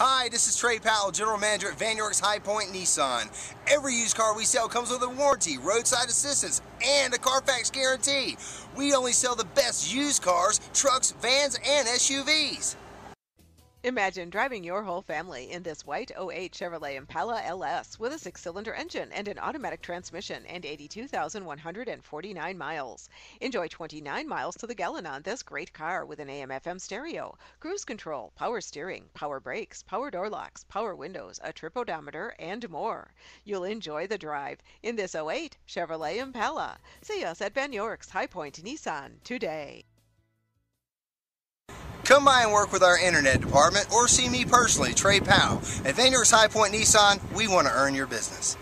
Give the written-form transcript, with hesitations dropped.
Hi, this is Trey Powell, General Manager at Vann York's High Point Nissan. Every used car we sell comes with a warranty, roadside assistance, and a Carfax guarantee. We only sell the best used cars, trucks, vans, and SUVs. Imagine driving your whole family in this white 08 Chevrolet Impala LS with a 6-cylinder engine and an automatic transmission and 82,149 miles. Enjoy 29 miles to the gallon on this great car with an AM/FM stereo, cruise control, power steering, power brakes, power door locks, power windows, a trip odometer, and more. You'll enjoy the drive in this 08 Chevrolet Impala. See us at Vann York's High Point Nissan today. Come by and work with our internet department or see me personally, Trey Powell. At Vann York's High Point Nissan, we want to earn your business.